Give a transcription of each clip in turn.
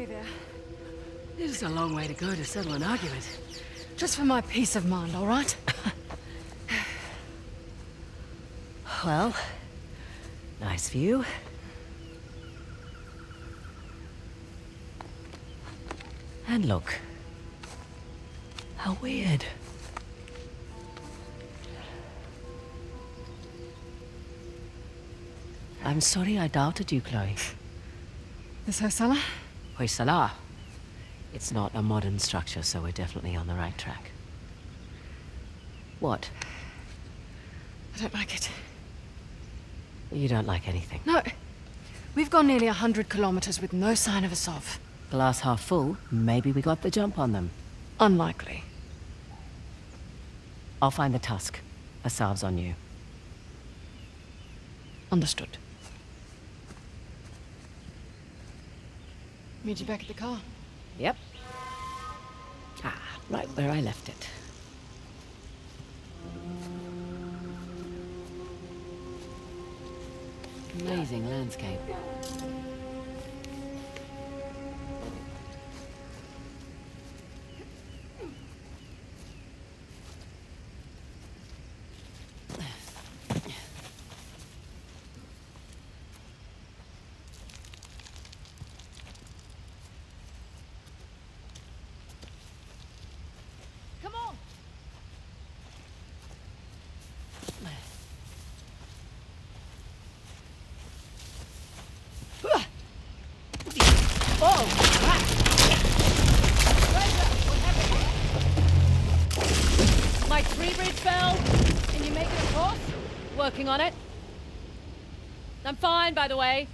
me there. It is a long way to go to settle an argument. Just for my peace of mind, all right? Well, nice view. And look. How weird. I'm sorry I doubted you, Chloe. This Hoysala? Hoysala. It's not a modern structure, so we're definitely on the right track. What? I don't like it. You don't like anything? No. We've gone nearly 100 kilometers with no sign of Asav. Glass half full, maybe we got the jump on them. Unlikely. I'll find the Tusk. Asav's on you. Understood. Meet you back at the car? Yep. Ah, right where I left it. Amazing landscape. On it. I'm fine, by the way.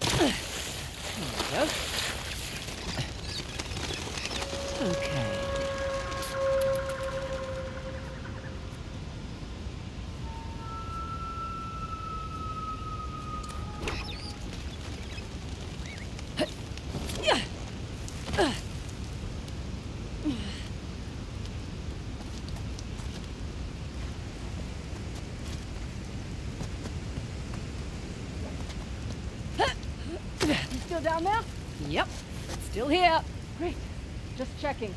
There we go. Okay. Down there? Yep. Still here. Great. Just checking.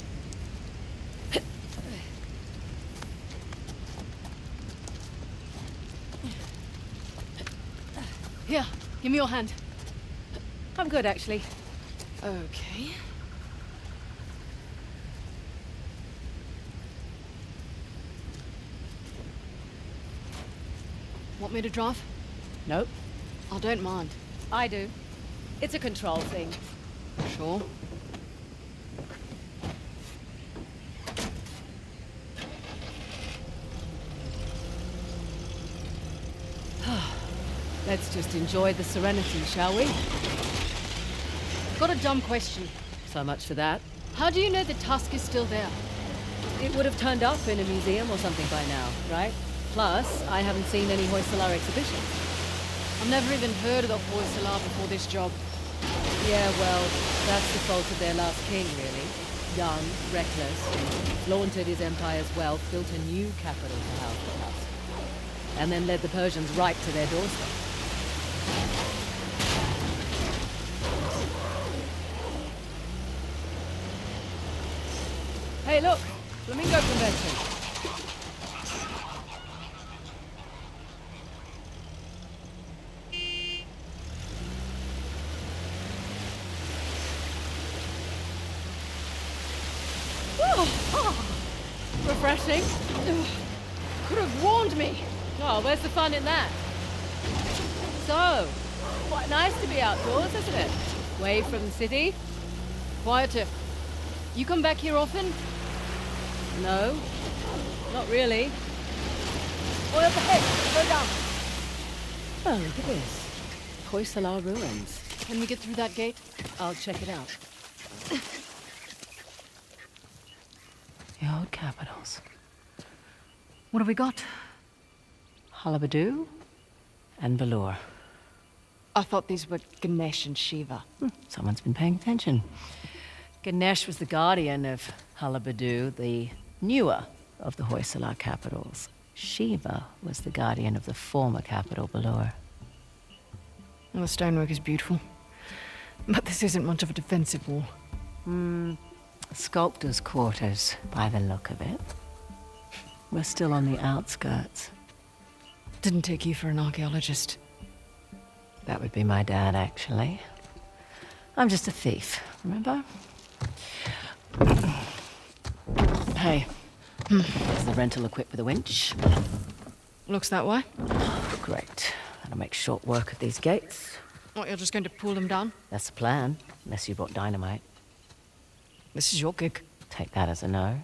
Here, give me your hand. I'm good, actually. Okay. Want me to drive? Nope. I don't mind. I do. It's a control thing. Sure. Let's just enjoy the serenity, shall we? Got a dumb question. So much for that. How do you know the Tusk is still there? It would have turned up in a museum or something by now, right? Plus, I haven't seen any Hoysala exhibitions. I've never even heard of the Hoysala before this job. Yeah, well, that's the fault of their last king, really. Young, reckless, flaunted his empire's wealth, built a new capital to house the Tusk, and then led the Persians right to their doorstep. Hey, look! Flamingo Convention! Could have warned me. Oh, where's the fun in that? So, quite nice to be outdoors, isn't it? Away from the city. Quieter. You come back here often? No, not really. Oil the head, go down. Oh, look at this. Hoysala ruins. Can we get through that gate? I'll check it out. The old capitals. What have we got? Halebidu and Belur. I thought these were Ganesh and Shiva. Someone's been paying attention. Ganesh was the guardian of Halebidu, the newer of the Hoysala capitals. Shiva was the guardian of the former capital, Belur. Well, the stonework is beautiful. But this isn't much of a defensive wall. Hmm. Sculptor's quarters, by the look of it. We're still on the outskirts. Didn't take you for an archaeologist. That would be my dad, actually. I'm just a thief, remember? Hey, is the rental equipped with a winch? Looks that way. Great. That'll make short work of these gates. What, you're just going to pull them down? That's the plan, unless you brought dynamite. This is your gig. Take that as a no.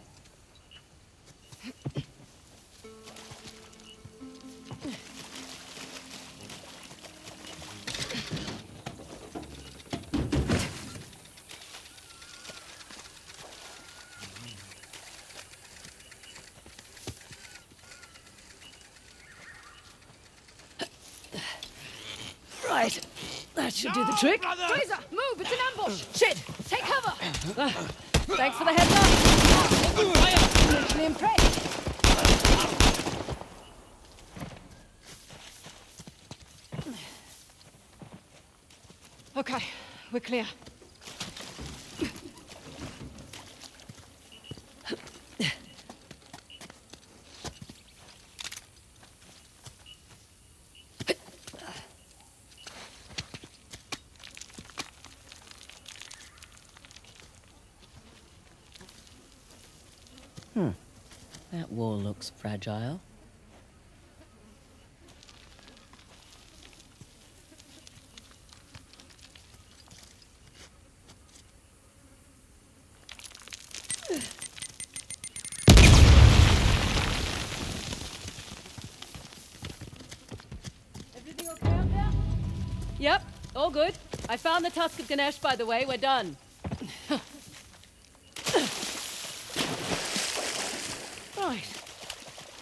Right. That should do the trick. Brother. Fraser, move! It's an ambush! Shit! Take cover! Thanks for the heads up! I'm impressed! Okay, we're clear. That wall looks fragile. Everything okay up there? Yep, all good. I found the Tusk of Ganesh, by the way. We're done.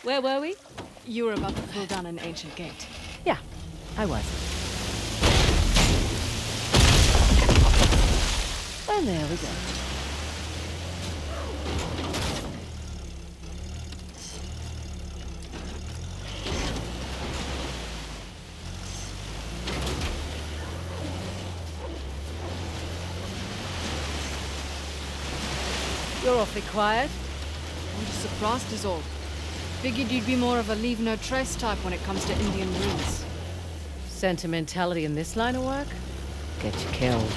Where were we? You were about to pull down an ancient gate. Yeah, I was. And there we go. You're awfully quiet. I'm just surprised is all. Figured you'd be more of a leave-no-trace type when it comes to Indian ruins. Sentimentality in this line of work? Get you killed.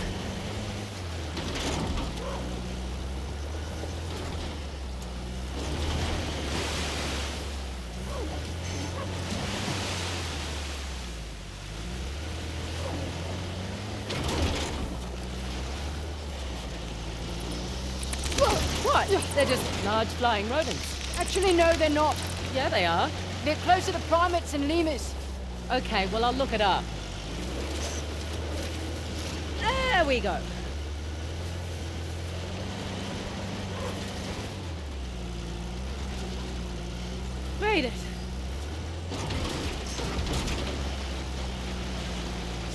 What? They're just large flying rodents. Actually, no, they're not. Yeah, they are. They're closer to primates and lemurs. Okay, well, I'll look it up. There we go. Read it.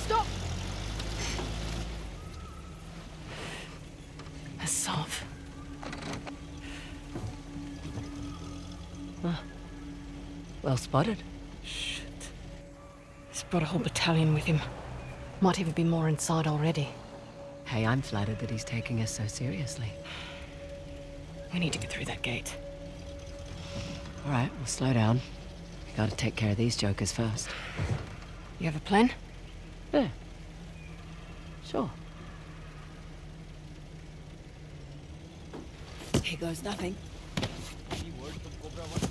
Stop. Asav. Well spotted. Shit. He's brought a whole battalion with him. Might even be more inside already. Hey, I'm flattered that he's taking us so seriously. We need to get through that gate. All right, we'll slow down. We gotta take care of these jokers first. You have a plan? Yeah. Sure. Here goes nothing. Any word from Cobra One?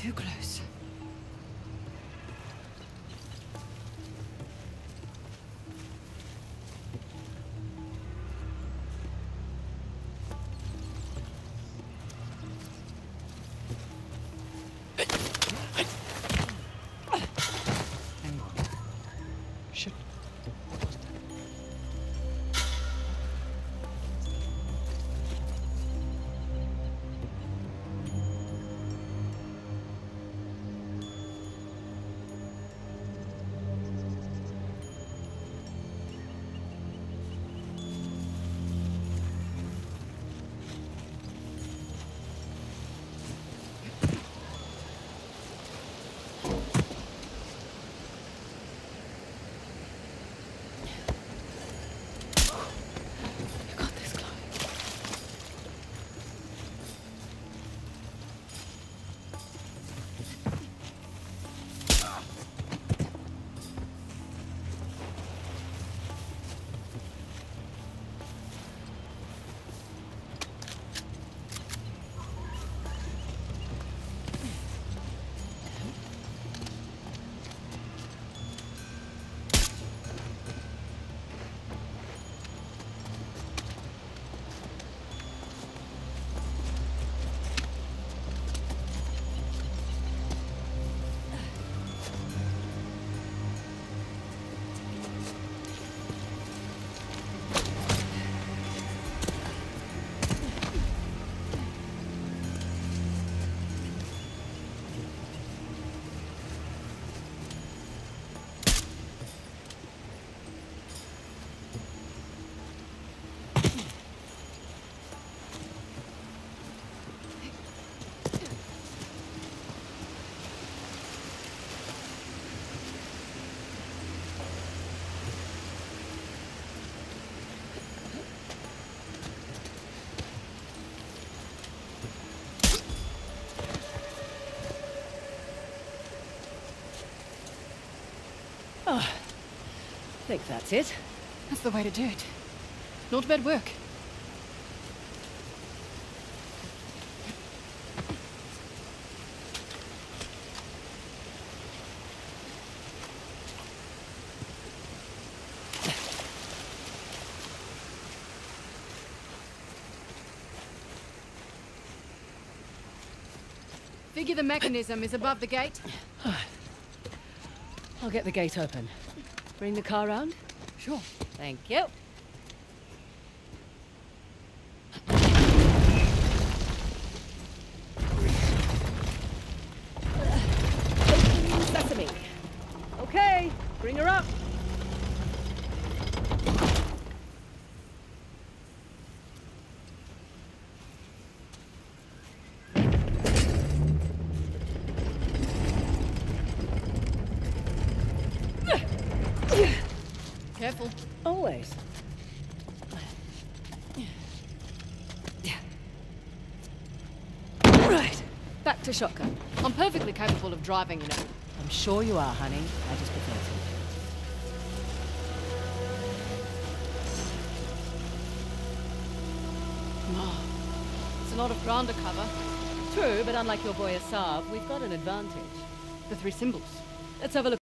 Too close. I think that's it. That's the way to do it. Not bad work. Figure the mechanism is above the gate. I'll get the gate open. Bring the car round? Sure. Thank you. Sesame. Okay, bring her up. Always. Right, back to shotgun. I'm perfectly capable of driving, you know. I'm sure you are, honey. I just prefer to. Oh, it's a lot of ground to cover. True, but unlike your boy Asav, we've got an advantage. The three symbols. Let's have a look.